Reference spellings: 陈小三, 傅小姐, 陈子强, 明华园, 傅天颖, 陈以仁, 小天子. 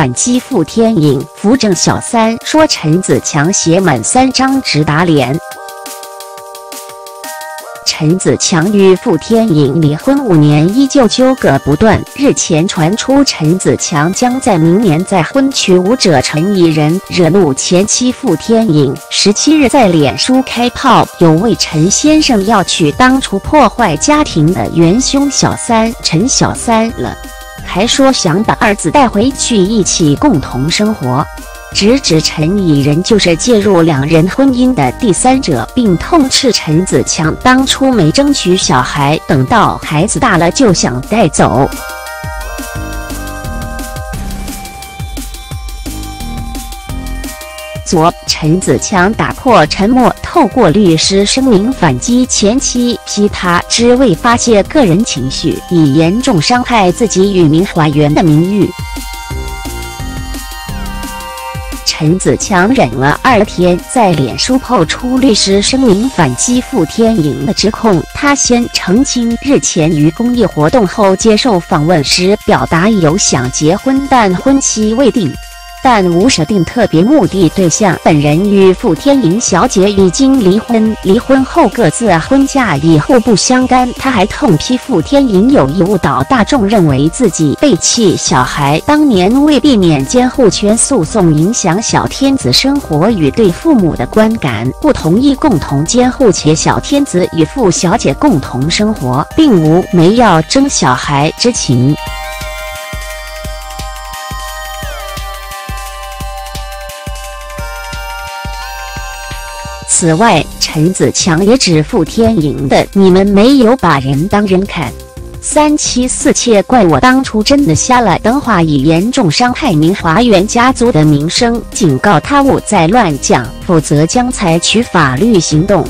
反击傅天颖。扶正小三说陈子强写满3张直打脸。 陈子强与傅天颖离婚5年，依旧纠葛不断。日前传出陈子强将在明年再婚，娶舞者陈以仁，惹怒前妻傅天颖。17日在脸书开炮，有位陈先生要娶当初破坏家庭的元凶小三陈小三了，还说想把儿子带回去一起共同生活。 直指陈以仁就是介入两人婚姻的第三者，并痛斥陈子强当初没争取小孩，等到孩子大了就想带走。陈子强打破沉默，透过律师声明反击前妻，批他只为发泄个人情绪，以严重伤害自己与明华园的名誉。 陈子强忍了2天，在脸书抛出律师声明反击傅天颖的指控。他先澄清日前于公益活动后接受访问时表达有想结婚，但婚期未定，但无设定特别目的对象。本人与傅天颖小姐已经离婚，离婚后各自婚嫁已互不相干。他还痛批傅天颖有意误导大众认为自己背弃小孩。当年为避免监护权诉讼影响小天子生活与对父母的观感，不同意共同监护，且小天子与傅小姐共同生活，并无没要争小孩之情。 此外，陈子强也指傅天颖的“你们没有把人当人看，3妻4妾，怪我当初真的瞎了”等话，以严重伤害明华园家族的名声，警告他勿再乱讲，否则将采取法律行动。